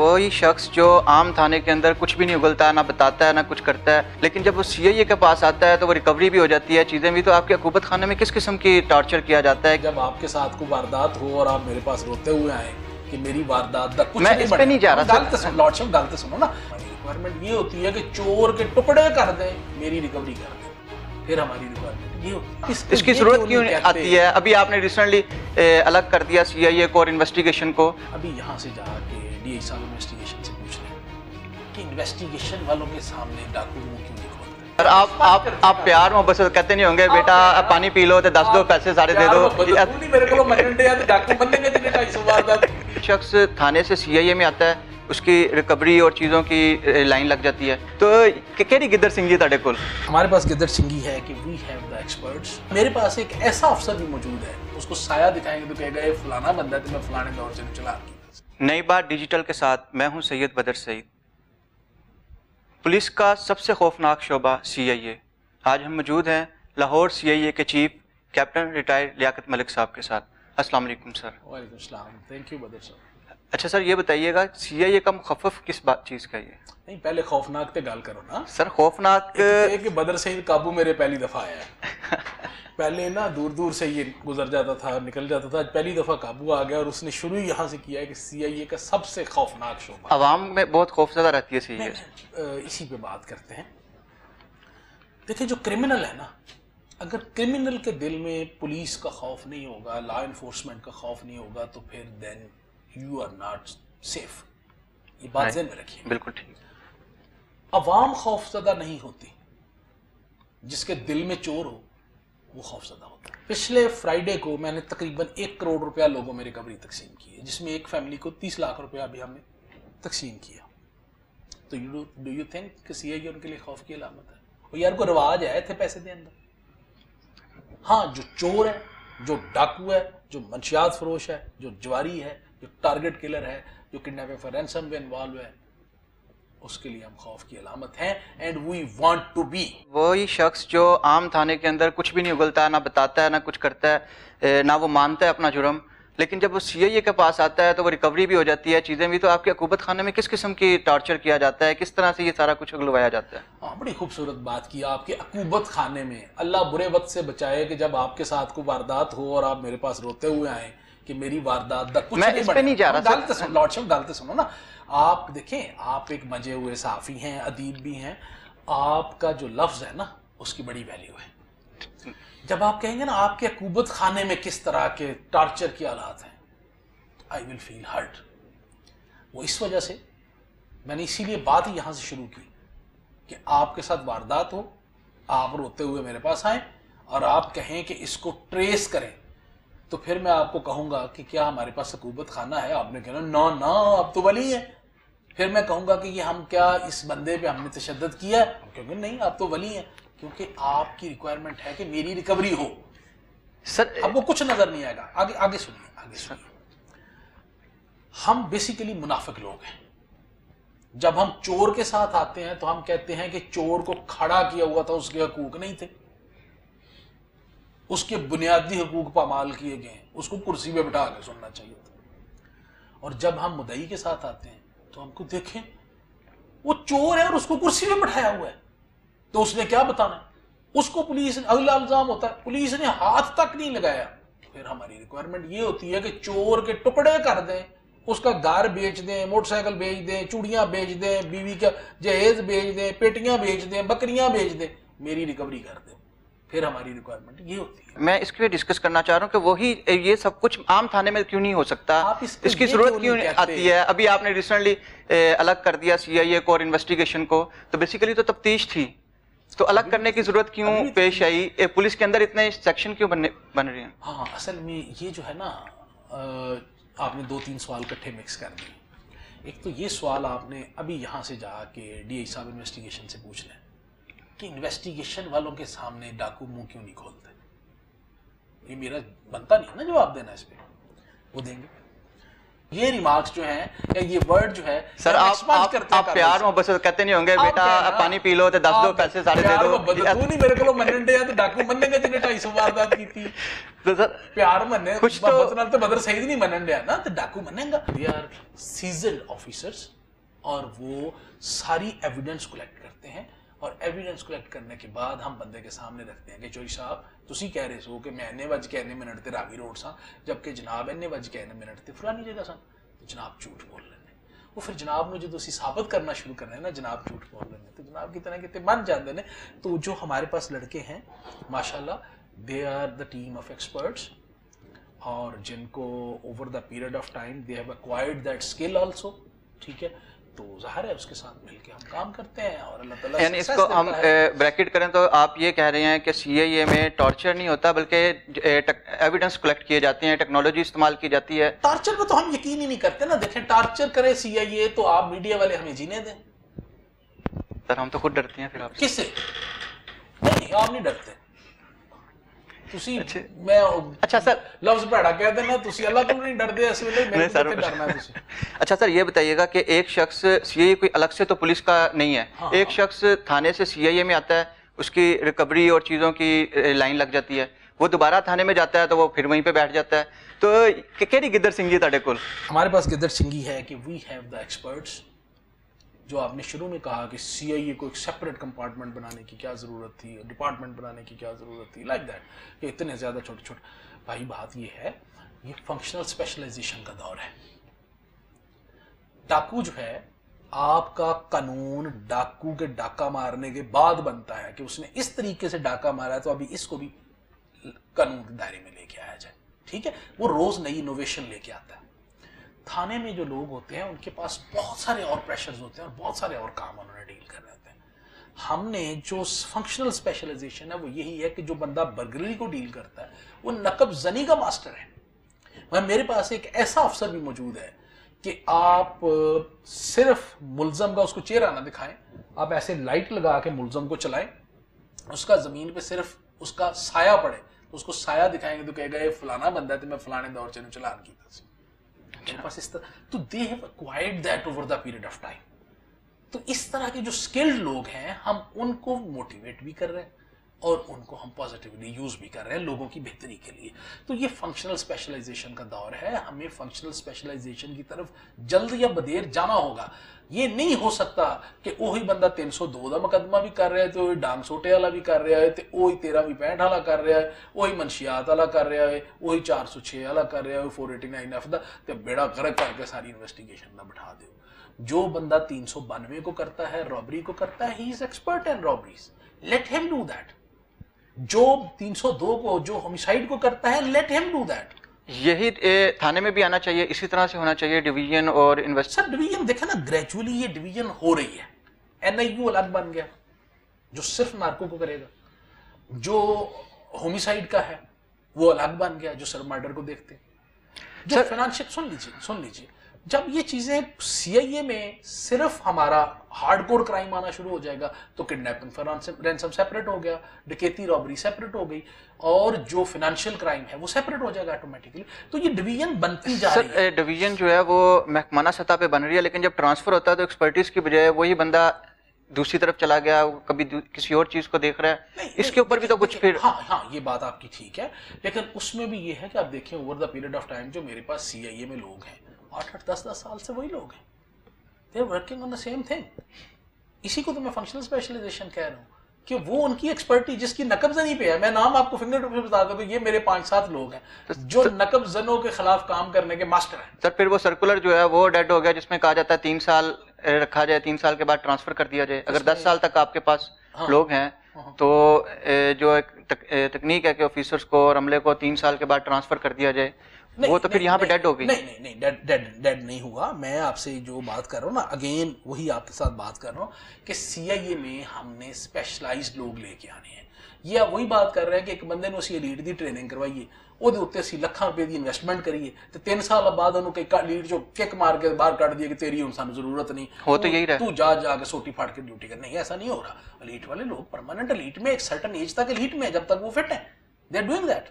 वही शख्स जो आम थाने के अंदर कुछ भी नहीं उगलता है, ना बताता है ना कुछ करता है, लेकिन जब वो CIA के पास आता है तो वो रिकवरी भी हो जाती है, चीज़ें भी। तो आपके हुकूमत खाने में किस किस्म की टॉर्चर किया जाता है? जब आपके साथ कोई वारदात हो और आप मेरे पास रोते हुए आए कि मेरी वारदात दा कुछ नहीं, मैं नहीं जा रहा, गलत सुनो ना। रिक्वायरमेंट ये होती है कि चोर के टुकड़े कर दें, मेरी रिकवरी कर दें, फिर हमारी रिक्वायरमेंट ये होती है। इसकी जरूरत क्यों आती है? अभी आपने रिसेंटली अलग कर दिया CIA को और इन्वेस्टिगेशन को। अभी यहाँ से जाके DIG साहब इन्वेस्टिगेशन से पूछ रहे कि इन्वेस्टिगेशन वालों के सामने डाकू मुँह क्यों नहीं खोलते? आप प्यार मोहब्बत कहते नहीं होंगे, बेटा पानी पी लो तो 10 दो पैसे सारे दे दो। शख्स थाने से CIA में आता है, उसकी रिकवरी और चीज़ों की लाइन लग जाती है। तो कहड़ी गिद्धर सिंह जी ताड़े को? हमारे पास गिद्धर सिंह है कि वी हैव द एक्सपर्ट्स। मेरे पास एक ऐसा अफसर भी मौजूद है, उसको साया दिखाएंगे तो कहेगा ये फलाना बंदा है, तो मैं फलाने दौर से चला। नई बात डिजिटल के साथ मैं हूं सैयद बदर सईद। पुलिस का सबसे खौफनाक शोबा CIA। आज हम मौजूद हैं लाहौर CIA के chief captain retired Liaquat Malik साहब के साथ। अस्सलाम वालेकुम सर। वालेकुम सलाम, थैंक यू बदर साहब। अच्छा सर ये बताइएगा CIA का मुखफ़फ़ किस बात चीज़ का? ये नहीं, पहले खौफनाक पे गाल करो ना सर। खौफनाक कि बदर सईद काबू मेरे पहली दफ़ा आया है। पहले ना दूर दूर से ये गुजर जाता था, निकल जाता था, पहली दफ़ा काबू आ गया। और उसने शुरू यहाँ से किया है कि CIA का सबसे खौफनाक शोबा। आवाम में बहुत खौफजदा रहती है CIA। इसी पे बात करते हैं। देखिए जो क्रिमिनल है ना, अगर क्रिमिनल के दिल में पुलिस का खौफ नहीं होगा, लॉ इन्फोर्समेंट का खौफ नहीं होगा, तो फिर then You are not safe। ये बात ध्यान में रखिए। बिल्कुल ठीक। अवाम खौफजदा नहीं होती, जिसके दिल में चोर हो वो खौफजदा होता है। पिछले फ्राइडे को मैंने तकरीबन 1 करोड़ रुपया लोगों में रिकवरी तकसीम की है, जिसमें एक फैमिली को 30 लाख रुपया अभी हमने तकसीम किया। तो डू यू थिंक कि CIA उनके लिए खौफ की अलामत है? वो यार को रिवाज आए थे पैसे दे अंदर। हाँ, जो चोर है, जो डाकू है, जो मंशियात फरोश है, जो जवारी है, जो टारगेट किलर है, जो किडनैपिंग फॉर रैनसम में इन्वॉल्व है, उसके लिए हम खौफ की अलामत हैं। And we want to be. वही शख्स जो आम थाने के अंदर कुछ भी नहीं उगलता है, ना बताता है ना कुछ करता है, ना वो मानता है अपना जुर्म, लेकिन जब वो CIA के पास आता है तो वो रिकवरी भी हो जाती है, चीज़ें भी। तो आपके हुकूमत खाने में किस किस्म की टॉर्चर किया जाता है, किस तरह से ये सारा कुछ उगलवाया जाता है? हाँ, बड़ी खूबसूरत बात की आपके हुकूमत खाने में। अल्लाह बुरे वक्त से बचाए कि जब आपके साथ कोई वारदात हो और आप मेरे पास रोते हुए आए कि मेरी वारदात दा कुछ नहीं जा रहा। गलत सुनो ना। आप देखें, आप एक मजे हुए साफ़ी हैं, अदीब भी हैं, आपका जो लफ्ज़ है ना उसकी बड़ी वैल्यू है। जब आप कहेंगे ना आपके हुकूमत खाने में किस तरह के टॉर्चर की हालात हैं, आई विल फील हर्ट। वो इस वजह से मैंने इसीलिए बात ही यहाँ से शुरू की कि आपके साथ वारदात हो, आप रोते हुए मेरे पास आएँ और आप कहें कि इसको ट्रेस करें, तो फिर मैं आपको कहूँगा कि क्या हमारे पास हुकूमत खाना है? आपने कहना ना ना आप तो वली हैं। फिर मैं कहूँगा कि ये हम क्या इस बंदे पे हमने तशद्दद किया? क्योंकि नहीं आप तो वली हैं, क्योंकि आपकी रिक्वायरमेंट है कि मेरी रिकवरी हो। सर आपको कुछ नज़र नहीं आएगा। आगे सुनिए, आगे सुनिए। हम बेसिकली मुनाफिक लोग हैं। जब हम चोर के साथ आते हैं तो हम कहते हैं कि चोर को खड़ा किया हुआ था, उसके हकूक नहीं थे, उसके बुनियादी हकूक पामाल किए गए, उसको कुर्सी पे बिठा के सुनना चाहिए था। और जब हम मुदई के साथ आते हैं तो हमको देखें वो चोर है और उसको कुर्सी पे बिठाया हुआ है, तो उसने क्या बताना? उसको पुलिस ने अगला इल्जाम होता है पुलिस ने हाथ तक नहीं लगाया। फिर हमारी रिक्वायरमेंट ये होती है कि चोर के टुकड़े कर दें, उसका घर बेच दें, मोटरसाइकिल बेच दें, चूड़ियाँ बेच दें, बीवी का जहेज बेच दें, पेटियाँ बेच दें, बकरियाँ बेच दें, मेरी रिकवरी कर दें। फिर हमारी रिक्वायरमेंट ये होती है। मैं इसके लिए डिस्कस करना चाह रहा हूँ कि वही ये सब कुछ आम थाने में क्यों नहीं हो सकता, इसकी जरूरत क्यों नहीं आती है? अभी आपने रिसेंटली अलग कर दिया CIA को और इन्वेस्टिगेशन को, तो बेसिकली तो तफ्तीश थी, तो अलग करने की जरूरत क्यों पेश आई? पुलिस के अंदर इतने सेक्शन क्यों बन रहे हैं? हाँ, असल में ये जो है ना, आपने 2-3 सवाल इकट्ठे मिक्स कर दिए। एक तो ये सवाल आपने अभी यहाँ से जाके DIG साहब इन्वेस्टिगेशन से पूछ लें कि इन्वेस्टिगेशन वालों के सामने डाकू मुंह क्यों नहीं खोलते। ये मेरा बनता नहीं ना जवाब देना, इस पर वो देंगे। ये रिमार्क्स जो हैं या ये वर्ड जो है सर आप प्यार मोहब्बत से कहते नहीं होंगे बेटा पानी पी लो तो 10 पैसे सारे दे दो तू नहीं मेरे को मनने या तो डाकू बनने का जिने 250 वारदात की थी तो सर प्यार मने कुछ तो मतलब तो बदर सईद नहीं मनने या ना तो डाकू मनेगा यार सीजन ऑफिसर्स और वो सारी एविडेंस कलेक्ट करते हैं और एविडेंस कलेक्ट करने के बाद हम बंदे के सामने रखते हैं कि चोई साहब तुसी कह रहे हो कि मैं इन्ने वज के इन्ने मिनट ते रावी रोड सा जबकि जनाब इन्ने वज के इन्ने मिनट ते फलानी जगह सा तो जनाब झूठ बोल रहे हैं वो फिर जनाब ने जो तुसी साबित करना शुरू कर रहे हैं ना जनाब झूठ बोल रहे हैं तो जनाब कितने कितने बन जाते हैं तो जो हमारे पास लड़के हैं माशाल्लाह they are the team of experts और जिनको over the period of time they have acquired that skill also ठीक है तो जाहिर है उसके साथ मिलके हम काम करते हैं और अल्लाह ताला यानी इसको हम ब्रैकेट करें तो आप ये कह रहे हैं कि CIA में टॉर्चर नहीं होता बल्कि एविडेंस कलेक्ट किए जाते हैं टेक्नोलॉजी इस्तेमाल की जाती है। टॉर्चर पर तो हम यकीन ही नहीं करते ना देखें टॉर्चर करे CIA तो आप मीडिया वाले हमें जीने दें सर हम तो खुद डरते हैं फिर आप किससे नहीं आप नहीं डरते अच्छा सर ये बताइएगा कि एक शख्स CIA कोई अलग से तो पुलिस का नहीं है हाँ, एक शख्स थाने से CIA में आता है उसकी रिकवरी और चीज़ों की लाइन लग जाती है वो दोबारा थाने में जाता है तो वो फिर वहीं पे बैठ जाता है तो कहड़ी गिद्धर सिंह जी ताड़े कोल हमारे पास गिद्धर सिंह है कि वी हैव द एक्सपर्ट्स जो आपने शुरू में कहा कि CIA को एक सेपरेट कंपार्टमेंट बनाने की क्या ज़रूरत थी डिपार्टमेंट बनाने की क्या ज़रूरत थी लाइक दैट ये इतने ज़्यादा छोटे छोटे भाई बात ये है ये फंक्शनल स्पेशलाइजेशन का दौर है। डाकू जो है आपका कानून डाकू के डाका मारने के बाद बनता है कि उसने इस तरीके से डाका मारा है तो अभी इसको भी कानून के दायरे में लेके आया जाए ठीक है वो रोज़ नई इनोवेशन लेके आता है। थाने में जो लोग होते हैं उनके पास बहुत सारे और प्रेशर्स होते हैं और बहुत सारे और काम उन्होंने डील कर रहे होते हैं। हमने जो फंक्शनल स्पेशलाइजेशन है वो यही है कि जो बंदा बर्गलरी को डील करता है वो नकबजनी का मास्टर है। वह मेरे पास एक ऐसा अफसर भी मौजूद है कि आप सिर्फ मुलजम का उसको चेहरा ना दिखाएं आप ऐसे लाइट लगा के मुलजम को चलाएं उसका ज़मीन पर सिर्फ उसका साया पड़े उसको साया दिखाएंगे तो कहेगा ये फलाना बंदा है तो मैं फलाने दौर से चलान की था तो they have acquired that over the period of time। तो इस तरह के जो skilled लोग हैं हम उनको मोटिवेट भी कर रहे हैं और उनको हम पॉजिटिवली यूज भी कर रहे हैं लोगों की बेहतरी के लिए। तो ये फंक्शनल स्पेशलाइजेशन का दौर है हमें फंक्शनल स्पेशलाइजेशन की तरफ जल्द या बदेर जाना होगा। ये नहीं हो सकता कि वो ही बंदा 302 का मुकदमा भी कर रहा है तो डांग सोटे वाला भी कर रहा है तो वही 13/65 वाला कर रहा है वही मनशियात वाला कर रहा है वही 406 वाला कर रहा है 489F का तो बेड़ा गर्क करके सारी इन्वेस्टिगेशन ना बैठा दो। जो बंदा 392 को करता है रॉबरी को करता है he is expert in robberies let him do that. जो 302 को जो होमिसाइड को करता है लेट हिम डू दैट। यही थाने में भी आना चाहिए इसी तरह से होना चाहिए डिवीजन और इन्वेस्टर डिवीजन देखे ना ग्रेजुअली ये डिवीजन हो रही है। NIU अलग बन गया जो सिर्फ नार्को को करेगा जो होमिसाइड का है वो अलग बन गया जो सिर्फ मर्डर को देखते हैं जो फाइनेंशियल सुन लीजिए जब ये चीजें CIA में सिर्फ हमारा हार्डकोर क्राइम आना शुरू हो जाएगा तो किडनैपिंग फॉर रैंसम सेपरेट हो गया डकैती रॉबरी सेपरेट हो गई और जो फाइनेंशियल क्राइम है वो सेपरेट हो जाएगा ऑटोमेटिकली। तो ये डिवीजन बनती जा रही है। डिवीजन जो है वो महकमाना सतह पे बन रही है लेकिन जब ट्रांसफर होता है तो एक्सपर्टीज की बजाय वही बंदा दूसरी तरफ चला गया कभी किसी और चीज को देख रहा है इसके ऊपर भी तो कुछ फिर हाँ ये बात आपकी ठीक है लेकिन उसमें भी ये है कि आप देखें over the period of time जो मेरे पास CIA में लोग हैं 8-10 साल से वही लोग हैं they are working on the same thing. इसी को तो मैं फंक्शनल स्पेशलाइजेशन कह रहा हूँ कि वो उनकी एक्सपर्टीज जिसकी नकबजनी पे है मैं नाम आपको फिंगरटिप से बता दूं तो ये मेरे 5-7 लोग हैं जो नकबजनों के खिलाफ काम करने के मास्टर हैं। सर फिर वो सर्कुलर जो है वो डेड हो गया जिसमें कहा जाता है 3 साल रखा जाए 3 साल के बाद ट्रांसफर कर दिया जाए अगर 10 साल तक आपके पास हाँ, लोग हैं हाँ, तो जो एक तकनीक है कि ऑफिसर्स को और अमले को 3 साल के बाद ट्रांसफर कर दिया जाए वो तो फिर यहाँ पे डेड हो गई। नहीं डेड नहीं हुआ मैं आपसे जो बात कर रहा हूँ ना अगेन वही आपके साथ बात कर रहा हूँ कि CIA में हमने स्पेशलाइज्ड लोग लेके आने हैं। ये आप वही बात कर रहे हैं कि एक बंदे ने उसी लीड की ट्रेनिंग करवाइए ਉਹਦੇ ਉੱਤੇ ਅਸੀਂ ₹ਲੱਖਾਂ ਦੀ ਇਨਵੈਸਟਮੈਂਟ ਕਰੀਏ ਤੇ 3 ਸਾਲ ਬਾਅਦ ਉਹਨੂੰ ਕੋਈ ਲੀਡ ਜੋ ਕਿੱਕ ਮਾਰ ਕੇ ਬਾਹਰ ਕੱਢ ਦਈਏ ਕਿ ਤੇਰੀ ਹੁਣ ਸਾਨੂੰ ਜ਼ਰੂਰਤ ਨਹੀਂ ਹੋ ਤਾਂ ਯਹੀ ਰਹਿ ਤੂੰ ਜਾ ਕੇ ਸੋਟੀ ਫਾੜ ਕੇ ਡਿਊਟੀ ਕਰ ਨਹੀਂ ਐਸਾ ਨਹੀਂ ਹੋ ਰਹਾ। ਲੀਡ ਵਾਲੇ ਲੋਗ ਪਰਮਾਨੈਂਟ ਲੀਡ ਮੇ ਇੱਕ ਸਰਟਨ ਏਜ ਤੱਕ ਲੀਡ ਮੇ ਜਬ ਤੱਕ ਉਹ ਫਿਟ ਹੈ ਦੇ ਆਰ ਡੂਇੰਗ दैट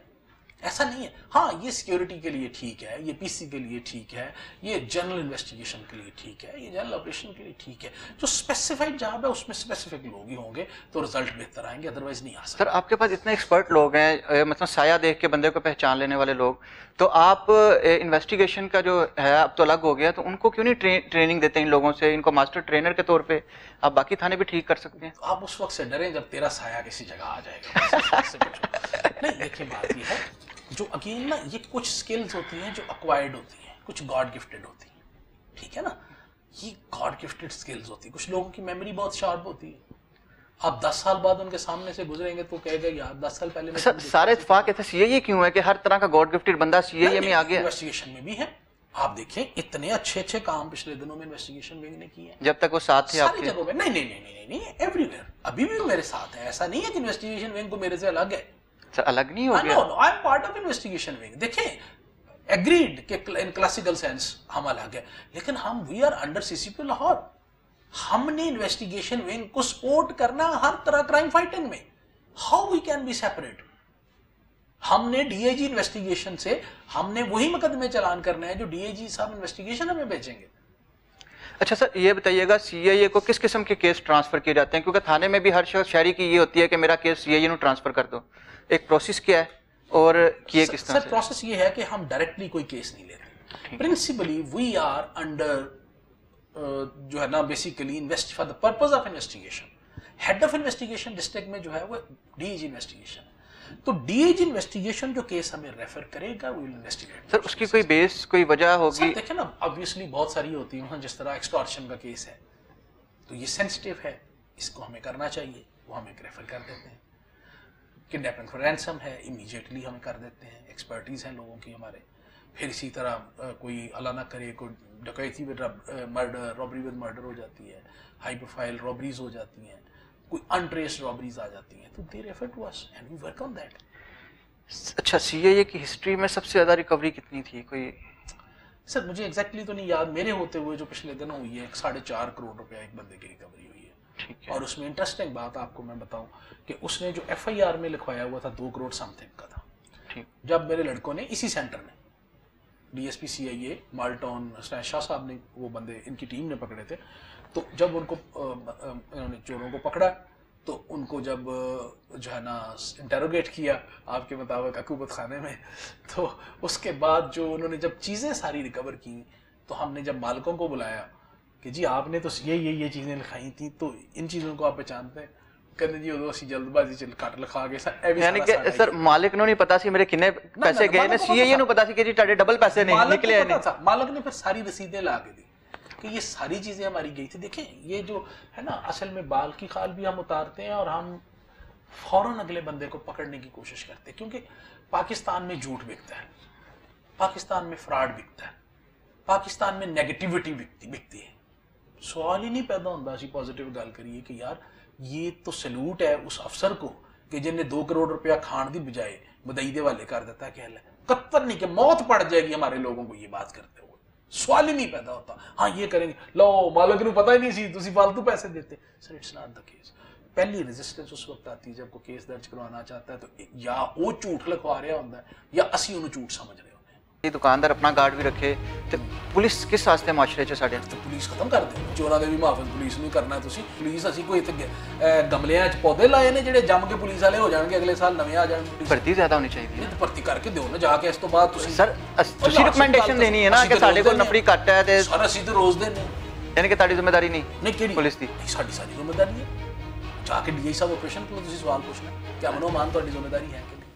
ऐसा नहीं है। हाँ, ये सिक्योरिटी के लिए ठीक है, ये पीसी के लिए ठीक है, ये जनरल इन्वेस्टिगेशन के लिए ठीक है, ये जनरल ऑपरेशन के लिए ठीक है। जो स्पेसिफाइड जॉब है उसमें स्पेसिफिक लोग ही होंगे तो रिजल्ट बेहतर आएंगे, अदरवाइज नहीं आ सकते। सर, आपके पास इतने एक्सपर्ट लोग हैं, मतलब साया देख के बंदे को पहचान लेने वाले लोग, तो आप इन्वेस्टिगेशन का जो है अब तो अलग हो गया, तो उनको क्यों नहीं ट्रेनिंग देते इन लोगों से? इनको मास्टर ट्रेनर के तौर पर आप बाकी थाने भी ठीक कर सकते हैं। आप उस वक्त से डरें जब तेरा साया किसी जगह आ जाएगा। नहीं, देखिए बात ये है जो अगेन ना, ये कुछ स्किल्स होती हैं जो अक्वायर्ड होती हैं, कुछ गॉड गिफ्टेड होती हैं, ठीक है ना। ये गॉड गिफ्टेड स्किल्स होती है। कुछ लोगों की मेमोरी बहुत शार्प होती है, आप 10 साल बाद उनके सामने से गुजरेंगे तो कहेगा यार 10 साल पहले मैं सारे इत्तेफाक है। सीए क्यों है कि हर तरह का गॉड गिफ्टेड बंदा सीए में आ गया? इन्वेस्टिगेशन में भी है, आप देखें इतने अच्छे अच्छे काम पिछले दिनों में इन्वेस्टिगेशन विंग ने किए हैं जब तक वो साथ थे आपके जगहों में। नहीं नहीं नहीं नहीं, एवरीवेयर अभी भी मेरे साथ है, ऐसा नहीं है कि इन्वेस्टिगेशन विंग को मेरे से अलग है। सर, अलग नहीं हो गया। No no, I am part of investigation wing. देखें, एग्रीड कि इन क्लासिकल सेंस हम अलग है, लेकिन हम we are under CCP Lahore. हमने इन्वेस्टिगेशन विंग को सपोर्ट करना हर तरह क्राइम फाइटिंग में। How we can be separate? हमने डीआईजी इन्वेस्टिगेशन से हमने वही मुकदमे चलान करने हैं जो डीआईजी साहब इन्वेस्टिगेशन हमें भेजेंगे। अच्छा सर, ये बताइएगा सीआईए को किस किस्म के केस ट्रांसफर किए जाते हैं? क्योंकि थाने में भी हर शहरी की ये होती है कि मेरा केस सीआईए को ट्रांसफर कर दो, एक प्रोसेस क्या है और किए किस तरह? सर, प्रोसेस ये है कि हम डायरेक्टली कोई केस नहीं लेते। प्रिंसिपली वी आर अंडर जो है ना basically invest for the purpose of investigation. Head of investigation district में जो है वो डीजी इन्वेस्टिगेशन है, तो डीएजी इन्वेस्टिगेशन जो केस हमें रेफर करेगा वो इन्वेस्टिगेट। सर, उसकी कोई बेस, कोई वजह होगी? देखिए ना, ऑब्वियसली बहुत सारी होती है, जिस तरह एक्सटॉर्शन का केस है तो ये सेंसिटिव है, इसको हमें करना चाहिए, वो हमें रेफर कर देते हैं। किडनैपिंग फॉर रैंसम है, इमीडिएटली हम कर देते हैं, एक्सपर्टीज हैं लोगों की हमारे। फिर इसी तरह कोई अल्लाह ना करे कोई डकैती with murder, robbery with murder हो जाती है, हाई प्रोफाइल रॉबरीज हो जाती हैं, कोई अनट्रेस रॉबरीज आ जाती हैं, तो they refer to us and we work on that. अच्छा, सीआईए की हिस्ट्री में सबसे ज़्यादा रिकवरी कितनी थी कोई? सर, मुझे एग्जैक्टली तो नहीं याद, मेरे होते हुए जो पिछले दिन हुई है 4.5 करोड़ रुपया एक बंदे की रिकवरी हुई है। ठीक है। और उसमें इंटरेस्टिंग बात आपको मैं बताऊं कि उसने जो एफआईआर में लिखवाया हुआ था 2 करोड़ समथिंग का था। ठीक। जब मेरे लड़कों ने इसी सेंटर में डीएसपी सीआईए माल्टन शाह साहब ने, वो बंदे इनकी टीम ने पकड़े थे, तो जब उनको इन्होंने चोरों को पकड़ा तो उनको जब जो है ना इंटेरोगेट किया आपके मुताबिक अकूबत खाने में, तो उसके बाद जो उन्होंने जब चीज़ें सारी रिकवर की तो हमने जब मालकों को बुलाया कि जी आपने तो ये चीज़ें लिखाई थी, तो इन चीज़ों को आप पहचानते हैं? कहते जी उसी जल्दबाजी चल काट लिखा के यानी कि सर मालिक ने नहीं पता सी मेरे कितने पैसे गए ने, सीए ने पता सी कि जी टाडे डबल पैसे नहीं निकले नहीं। मालिक ने फिर सारी रसीदें ला के दी कि ये सारी चीज़ें हमारी गई थी। देखें, ये जो है ना असल में बाल की खाल भी हम उतारते हैं और हम फौरन अगले बंदे को पकड़ने की कोशिश करते हैं, क्योंकि पाकिस्तान में झूठ बिकता है, पाकिस्तान में फ्रॉड बिकता है, पाकिस्तान में नेगेटिविटी बिकती है। सवाल ही नहीं पैदा होता जी पॉजिटिव गल करिए कि यार ये तो सल्यूट है उस अफसर को कि जिनने 2 करोड़ रुपया खाण की बजाय बदई दे वाले कर देता। क्या कत्तर नहीं कि मौत पड़ जाएगी हमारे लोगों को ये बात करते हुए, सवाल ही नहीं पैदा होता। हाँ, ये करेंगे लो मालक नूं पता ही नहीं सी तुसी फालतू पैसे देते। Sir, it's not the case. पहली रेजिस्टेंस उस वक्त आती है जब कोई केस दर्ज करवाना चाहता है तो या वो झूठ लिखवा रहा होता है या असी उन्हें झूठ समझ रहे होते हैं। ये दुकानदार अपना गार्ड भी रखे तो पुलिस किस वास्ते माशरे च साडे तो पुलिस खत्म कर दे। चोरां दे भी मुहाफिज पुलिस नहीं करना तुसी। पुलिस असी कोई इत्थे गमलियां च पौधे लाए ने जिहड़े जम के पुलिस वाले हो जाएंगे अगले साल नवे आ जाएंगे। भर्ती ज्यादा होनी चाहिए, भर्ती करके दो ना जाके। इस तो बाद तुसी सर तुसी रिकमेंडेशन देनी है ना कि साडे कोल नफरी घट है ते सारा सीधे रोज देने यानी कि ताडी जिम्मेदारी नहीं केड़ी पुलिस दी साडी सारी जिम्मेदारी है। जाके डीआई साहब ऑपरेशन को तुसी सवाल पूछना क्या मनो मान ताडी जिम्मेदारी है।